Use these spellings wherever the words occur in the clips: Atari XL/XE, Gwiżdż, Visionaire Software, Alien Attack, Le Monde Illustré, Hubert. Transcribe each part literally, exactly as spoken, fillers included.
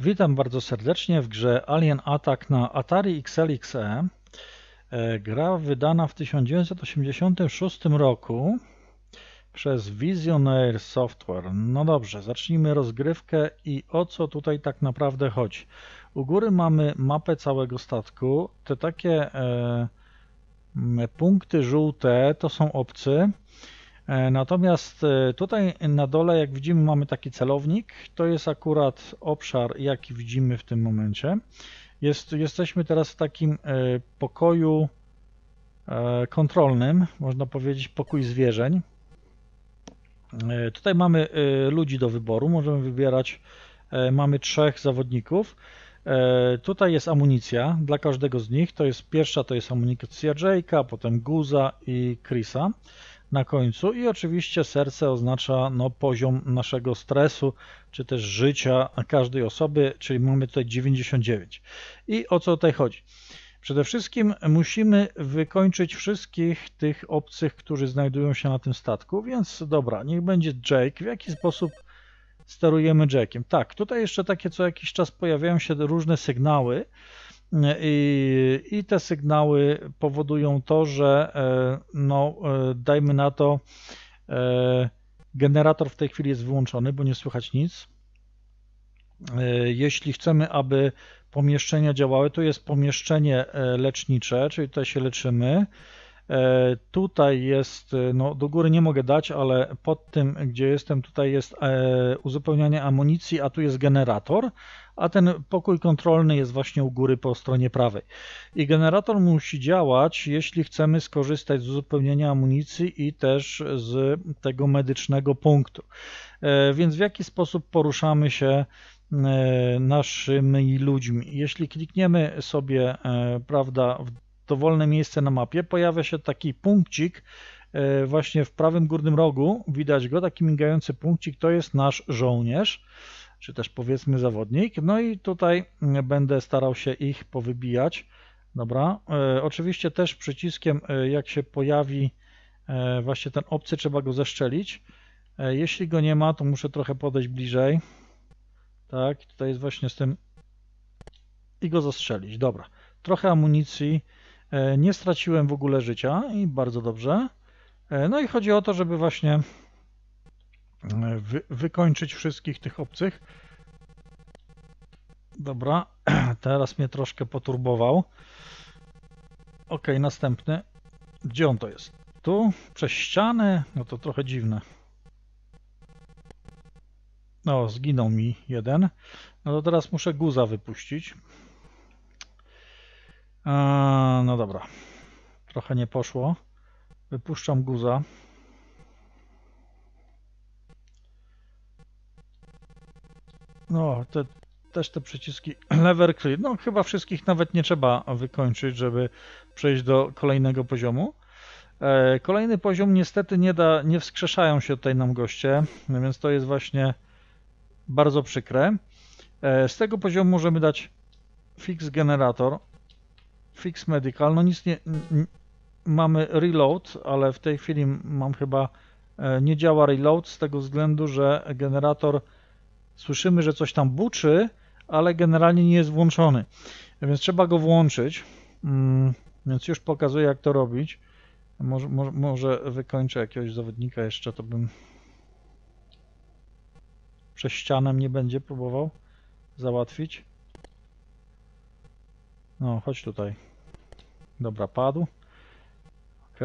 Witam bardzo serdecznie w grze Alien Attack na Atari X L X E. Gra wydana w tysiąc dziewięćset osiemdziesiątym szóstym roku przez Visionaire Software. No dobrze, zacznijmy rozgrywkę i o co tutaj tak naprawdę chodzi. U góry mamy mapę całego statku. Te takie e, punkty żółte to są obcy. Natomiast tutaj na dole, jak widzimy, mamy taki celownik. To jest akurat obszar, jaki widzimy w tym momencie. Jest, jesteśmy teraz w takim pokoju kontrolnym, można powiedzieć pokój zwierzeń. Tutaj mamy ludzi do wyboru, możemy wybierać, mamy trzech zawodników. Tutaj jest amunicja dla każdego z nich. To jest pierwsza, to jest amunicja Jake'a, potem Guza i Chrisa na końcu, i oczywiście serce oznacza no, poziom naszego stresu, czy też życia każdej osoby, czyli mamy tutaj dziewięćdziesiąt dziewięć. I o co tutaj chodzi? Przede wszystkim musimy wykończyć wszystkich tych obcych, którzy znajdują się na tym statku, więc dobra, niech będzie Jake. W jaki sposób sterujemy Jake'iem? Tak, tutaj jeszcze takie co jakiś czas pojawiają się różne sygnały, I, i te sygnały powodują to, że no, dajmy na to, generator w tej chwili jest wyłączony, bo nie słychać nic. Jeśli chcemy, aby pomieszczenia działały, to jest pomieszczenie lecznicze, czyli tutaj się leczymy. Tutaj jest, no do góry nie mogę dać, ale pod tym, gdzie jestem, tutaj jest uzupełnianie amunicji, a tu jest generator, a ten pokój kontrolny jest właśnie u góry po stronie prawej. I generator musi działać, jeśli chcemy skorzystać z uzupełnienia amunicji i też z tego medycznego punktu. Więc w jaki sposób poruszamy się naszymi ludźmi? Jeśli klikniemy sobie, prawda, w dowolne miejsce na mapie, pojawia się taki punkcik właśnie w prawym górnym rogu, widać go, taki migający punkcik, to jest nasz żołnierz, czy też powiedzmy zawodnik. No i tutaj będę starał się ich powybijać. Dobra, oczywiście też przyciskiem, jak się pojawi właśnie ten obcy, trzeba go zeszczelić. Jeśli go nie ma, to muszę trochę podejść bliżej. Tak, tutaj jest właśnie z tym i go zastrzelić. Dobra, trochę amunicji. Nie straciłem w ogóle życia i bardzo dobrze. No i chodzi o to, żeby właśnie wy, wykończyć wszystkich tych obcych. Dobra, teraz mnie troszkę poturbował. Ok, następny. Gdzie on to jest? Tu? Przez ścianę? No to trochę dziwne. No, zginął mi jeden. No to teraz muszę Guza wypuścić. No dobra, trochę nie poszło. Wypuszczam Guza. No, te, też te przyciski lever clear. No chyba wszystkich nawet nie trzeba wykończyć, żeby przejść do kolejnego poziomu. Kolejny poziom niestety nie da, nie wskrzeszają się tutaj nam goście, więc to jest właśnie bardzo przykre. Z tego poziomu możemy dać fix generator. Fix medical, no nic nie, mamy reload, ale w tej chwili mam chyba, nie działa reload z tego względu, że generator, słyszymy, że coś tam buczy, ale generalnie nie jest włączony, więc trzeba go włączyć, więc już pokazuję, jak to robić. Może, może, może wykończę jakiegoś zawodnika jeszcze, to bym przez ścianę nie będzie próbował załatwić. No, chodź tutaj. Dobra, padł. Ok.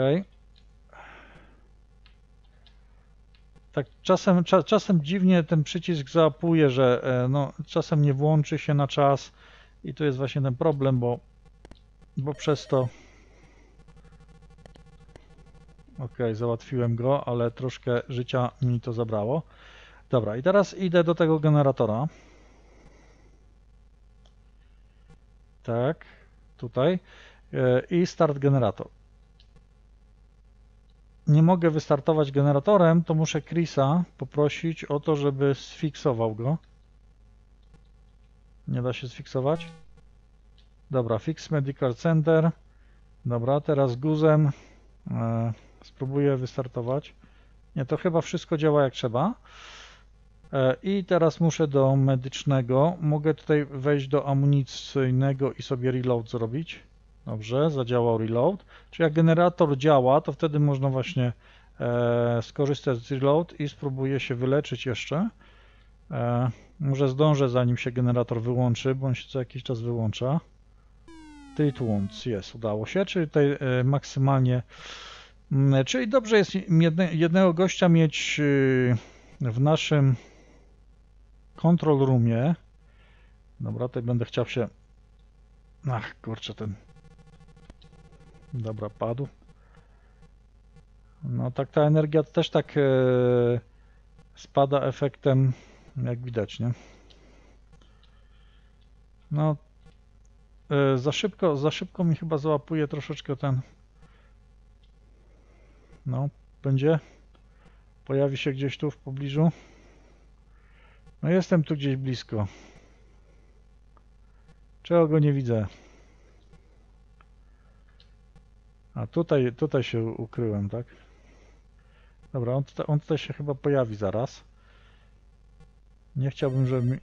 Tak, czasem, cza, czasem dziwnie ten przycisk załapuje, że no, czasem nie włączy się na czas i tu jest właśnie ten problem, bo, bo przez to... Ok, załatwiłem go, ale troszkę życia mi to zabrało. Dobra, i teraz idę do tego generatora. Tak, tutaj i start generator. Nie mogę wystartować generatorem, to muszę Chrisa poprosić o to, żeby sfiksował go. Nie da się sfiksować. Dobra, Fix Medical Center. Dobra, teraz Guzem spróbuję wystartować. Nie, to chyba wszystko działa jak trzeba. I teraz muszę do medycznego. Mogę tutaj wejść do amunicyjnego i sobie reload zrobić. Dobrze, zadziałał reload. Czyli jak generator działa, to wtedy można właśnie e, skorzystać z reload i spróbuję się wyleczyć jeszcze. E, może zdążę, zanim się generator wyłączy, bo on się co jakiś czas wyłącza. Treat wounds, jest, udało się. Czyli tutaj e, maksymalnie... M, czyli dobrze jest jedne, jednego gościa mieć y, w naszym control roomie. Dobra, tutaj będę chciał się... Ach, kurczę, ten... Dobra, padł. No tak, ta energia też tak yy, spada efektem, jak widać, nie? No, yy, za szybko, za szybko mi chyba załapuje troszeczkę ten... No, będzie. Pojawi się gdzieś tu w pobliżu. No, jestem tu gdzieś blisko. Czego go nie widzę? A tutaj, tutaj się ukryłem, tak? Dobra, on tutaj, on tutaj się chyba pojawi zaraz. Nie chciałbym, żeby mi...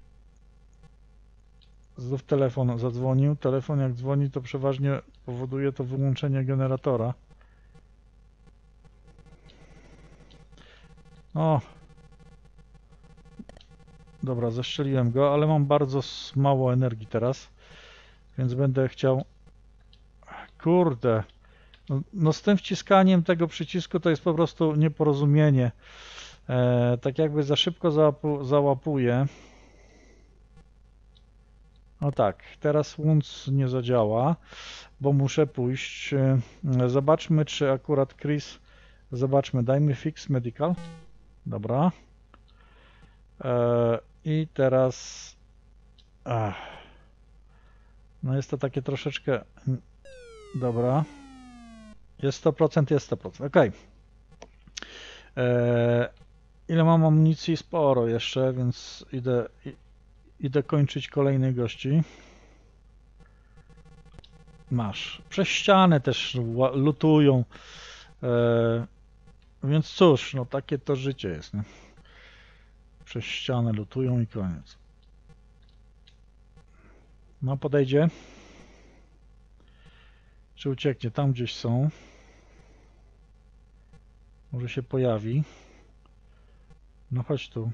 Znów telefon zadzwonił. Telefon jak dzwoni, to przeważnie powoduje to wyłączenie generatora. No. Dobra, zestrzeliłem go, ale mam bardzo mało energii teraz. Więc będę chciał... Kurde. No, no z tym wciskaniem tego przycisku to jest po prostu nieporozumienie. E, tak jakby za szybko załapu, załapuję. No tak, teraz łącz nie zadziała, bo muszę pójść. E, zobaczmy, czy akurat Chris... Zobaczmy, dajmy fix medical. Dobra. E, I teraz... Ach. No jest to takie troszeczkę... Dobra. Jest sto procent, jest sto procent. Ok. E, ile mam amunicji? Sporo jeszcze, więc idę, idę kończyć kolejnych gości. Masz. Przez ścianę też lutują. E, więc cóż, no takie to życie jest, nie? Przez ścianę lutują i koniec. No podejdzie. Czy ucieknie? Tam gdzieś są. Może się pojawi. No chodź tu.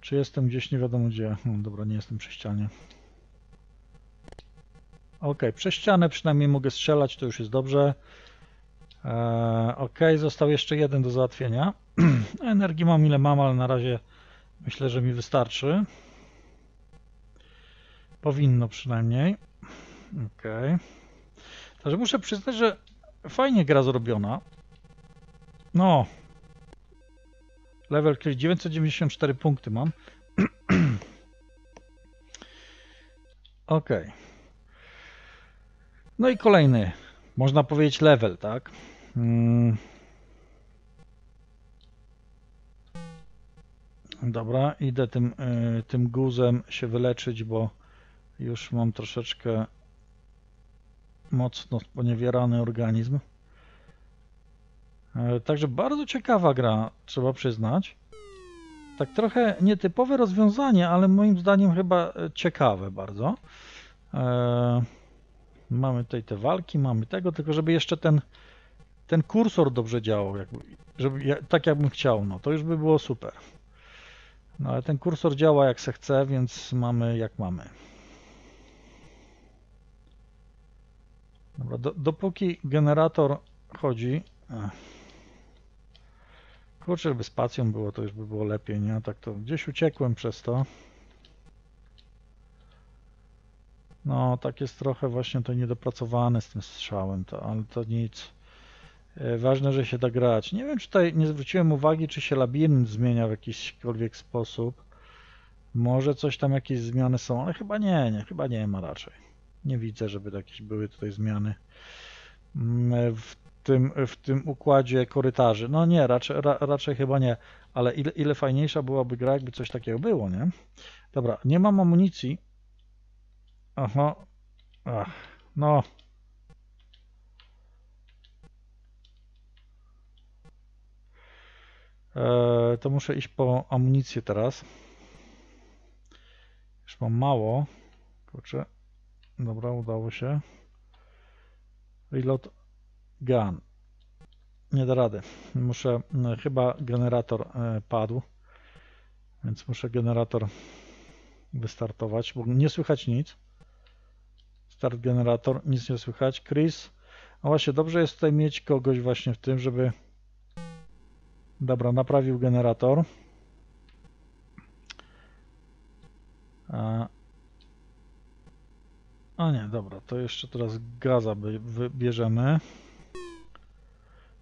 Czy jestem gdzieś? Nie wiadomo gdzie. No dobra, nie jestem przy ścianie. Ok, przez ścianę przynajmniej mogę strzelać, to już jest dobrze. Eee, ok, został jeszcze jeden do załatwienia. Energii mam ile mam, ale na razie myślę, że mi wystarczy. Powinno przynajmniej. Ok. Także muszę przyznać, że fajnie gra zrobiona. No. Level kill dziewięćset dziewięćdziesiąt cztery punkty mam. Ok. No i kolejny, można powiedzieć, level, tak? Hmm. Dobra, idę tym, y, tym guzem się wyleczyć, bo już mam troszeczkę mocno sponiewierany organizm. E, także bardzo ciekawa gra, trzeba przyznać. Tak trochę nietypowe rozwiązanie, ale moim zdaniem chyba ciekawe bardzo. E, Mamy tutaj te walki, mamy tego, tylko żeby jeszcze ten, ten kursor dobrze działał, jakby, żeby, tak jakbym chciał, no to już by było super. No ale ten kursor działa jak se chce, więc mamy jak mamy. Dobra, do, dopóki generator chodzi, kurczę, żeby spacją było, to już by było lepiej, nie? Tak to gdzieś uciekłem przez to. No, tak jest trochę właśnie to niedopracowane z tym strzałem, to, ale to nic. Ważne, że się da grać. Nie wiem, czy tutaj nie zwróciłem uwagi, czy się labirynt zmienia w jakiśkolwiek sposób. Może coś tam, jakieś zmiany są, ale chyba nie, nie, chyba nie ma raczej. Nie widzę, żeby jakieś były tutaj zmiany w tym, w tym układzie korytarzy. No nie, raczej, ra, raczej chyba nie, ale ile, ile fajniejsza byłaby gra, jakby coś takiego było, nie? Dobra, nie mam amunicji. Aha, ach, no. Eee, to muszę iść po amunicję teraz. Już mam mało. Kurczę. Dobra, udało się. Reload gun. Nie da rady. Muszę... No, chyba generator e, padł. Więc muszę generator wystartować, bo nie słychać nic. Start generator, nic nie słychać. Chris. A właśnie, dobrze jest tutaj mieć kogoś właśnie w tym, żeby... Dobra, naprawił generator. A, A nie, dobra, to jeszcze teraz gaza wybierzemy.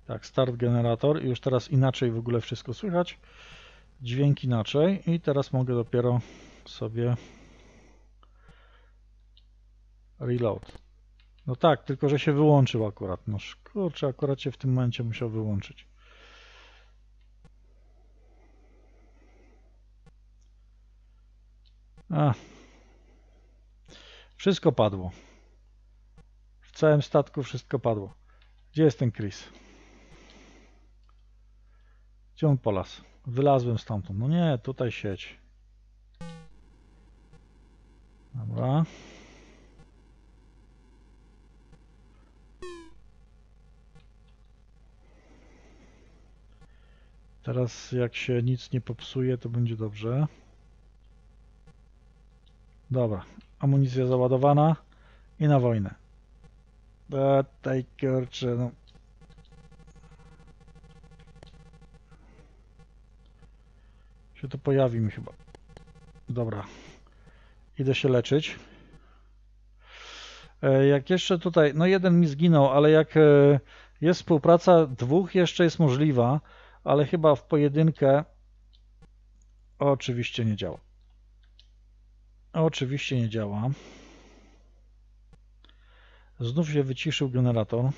Tak, start generator i już teraz inaczej w ogóle wszystko słychać. Dźwięk inaczej i teraz mogę dopiero sobie reload. No tak, tylko że się wyłączył akurat. No kurczę, akurat się w tym momencie musiał wyłączyć. A. Wszystko padło. W całym statku wszystko padło. Gdzie jest ten Chris? Gdzie on polas? Wylazłem stamtąd. No nie, tutaj sieć. Dobra. Teraz jak się nic nie popsuje, to będzie dobrze. Dobra, amunicja załadowana i na wojnę. A tej kurczę, no. Się to pojawi mi chyba. Dobra, idę się leczyć. Jak jeszcze tutaj, no jeden mi zginął, ale jak jest współpraca dwóch, jeszcze jest możliwa, ale chyba w pojedynkę oczywiście nie działa. Oczywiście nie działa. Znów się wyciszył generator.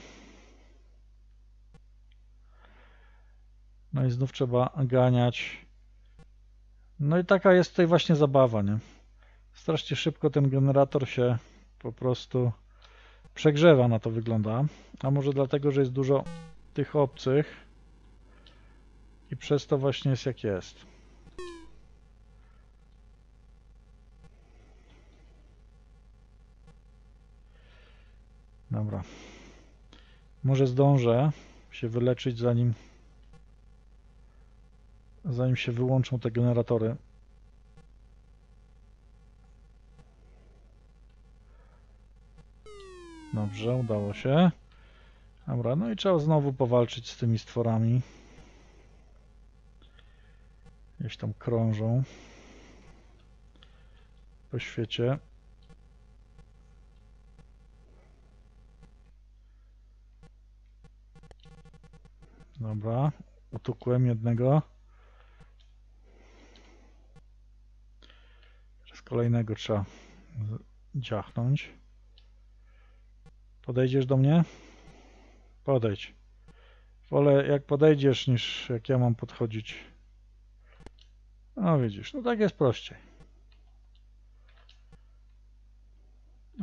No i znów trzeba ganiać. No i taka jest tutaj właśnie zabawa, nie? Strasznie szybko ten generator się po prostu przegrzewa, na to wygląda. A może dlatego, że jest dużo tych obcych i przez to właśnie jest jak jest. Dobra, może zdążę się wyleczyć, zanim zanim się wyłączą te generatory. Dobrze, udało się. Dobra, no i trzeba znowu powalczyć z tymi stworami. Gdzieś tam krążą po świecie. Dobra, utukłem jednego. Teraz kolejnego trzeba dziachnąć. Podejdziesz do mnie? Podejdź. Wolę jak podejdziesz, niż jak ja mam podchodzić. No widzisz, no tak jest prościej.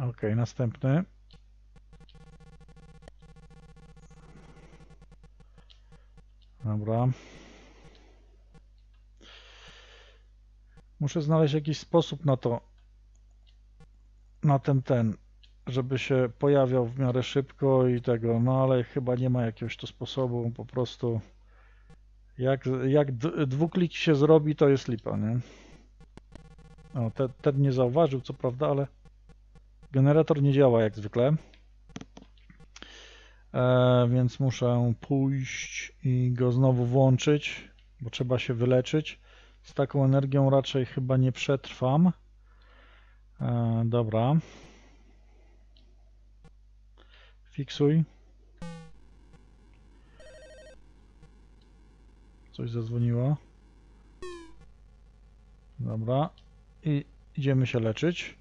Ok, następny. Dobra. Muszę znaleźć jakiś sposób na to, na ten, ten, żeby się pojawiał w miarę szybko i tego, no ale chyba nie ma jakiegoś to sposobu, po prostu jak, jak dwuklik się zrobi, to jest lipa, nie? O, ten, ten nie zauważył, co prawda, ale generator nie działa jak zwykle. E, więc muszę pójść i go znowu włączyć, bo trzeba się wyleczyć. Z taką energią raczej chyba nie przetrwam. E, dobra. Fiksuj. Coś zadzwoniło. Dobra. I idziemy się leczyć.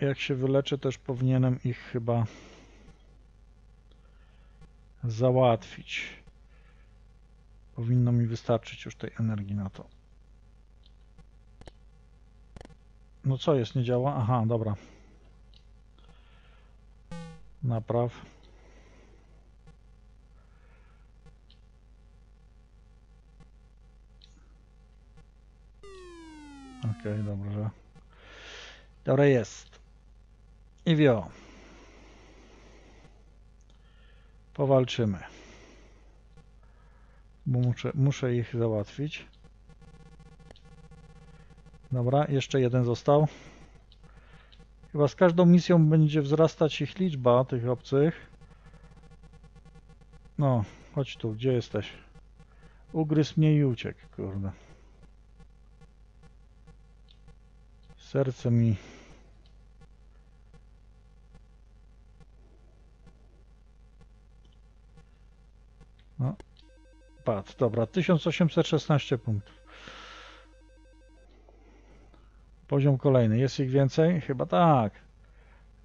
Jak się wyleczę, też powinienem ich chyba... załatwić. Powinno mi wystarczyć już tej energii na to. No co jest, nie działa? Aha, dobra. Napraw. Okej, dobrze. Dobra, jest. I wio. Powalczymy. Bo muszę, muszę ich załatwić. Dobra, jeszcze jeden został. Chyba z każdą misją będzie wzrastać ich liczba, tych obcych. No, chodź tu, gdzie jesteś? Ugryzł mnie i uciekł, kurde. Serce mi... No, padł, dobra, tysiąc osiemset szesnaście punktów. Poziom kolejny, jest ich więcej? Chyba tak.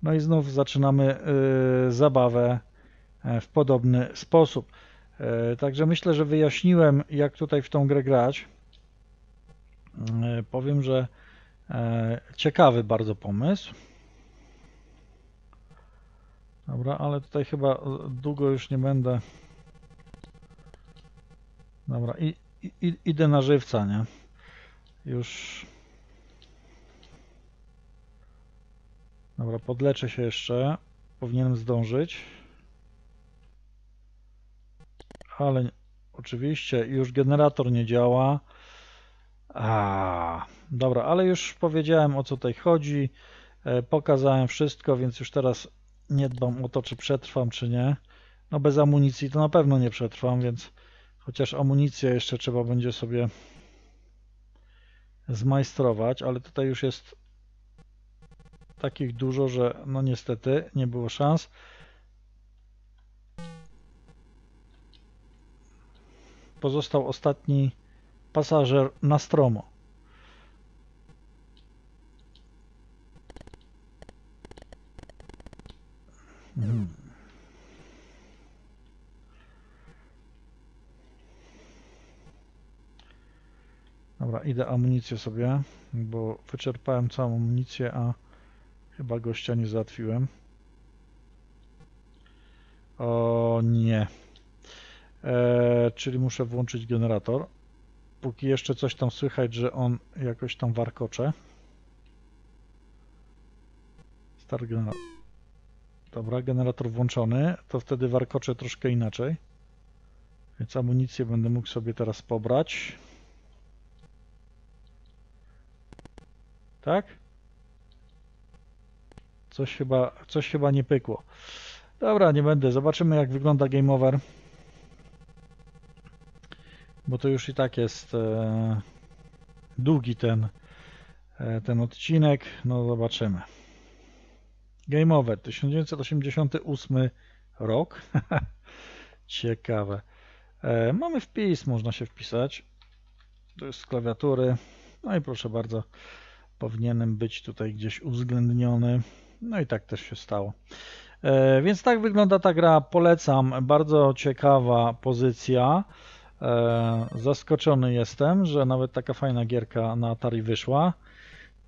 No i znów zaczynamy yy, zabawę w podobny sposób. Yy, także myślę, że wyjaśniłem, jak tutaj w tą grę grać. Yy, powiem, że yy, ciekawy bardzo pomysł. Dobra, ale tutaj chyba długo już nie będę. Dobra, i, i, idę na żywca, nie? Już... Dobra, podleczę się jeszcze. Powinienem zdążyć. Ale nie, oczywiście już generator nie działa. A, dobra, ale już powiedziałem, o co tutaj chodzi. E, pokazałem wszystko, więc już teraz nie dbam o to, czy przetrwam, czy nie. No bez amunicji to na pewno nie przetrwam, więc chociaż amunicję jeszcze trzeba będzie sobie zmajstrować, ale tutaj już jest takich dużo, że no niestety nie było szans. Pozostał ostatni pasażer na stromo. Hmm. Dobra, idę amunicję sobie, bo wyczerpałem całą amunicję, a chyba gościa nie załatwiłem. O nie. E, czyli muszę włączyć generator. Póki jeszcze coś tam słychać, że on jakoś tam warkocze. Start generator. Dobra, generator włączony. To wtedy warkocze troszkę inaczej. Więc amunicję będę mógł sobie teraz pobrać. Tak? Coś chyba, coś chyba nie pykło. Dobra, nie będę. Zobaczymy, jak wygląda game over. Bo to już i tak jest e, długi ten, e, ten odcinek. No zobaczymy. Game over. tysiąc dziewięćset osiemdziesiąty ósmy rok. Ciekawe. E, mamy wpis, można się wpisać. To jest z klawiatury. No i proszę bardzo. Powinienem być tutaj gdzieś uwzględniony. No i tak też się stało. E, więc tak wygląda ta gra. Polecam. Bardzo ciekawa pozycja. E, zaskoczony jestem, że nawet taka fajna gierka na Atari wyszła.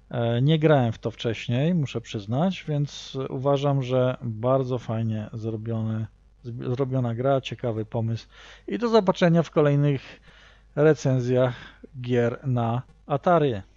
E, nie grałem w to wcześniej, muszę przyznać, więc uważam, że bardzo fajnie zrobiony, zrobiona gra, ciekawy pomysł. I do zobaczenia w kolejnych recenzjach gier na Atari.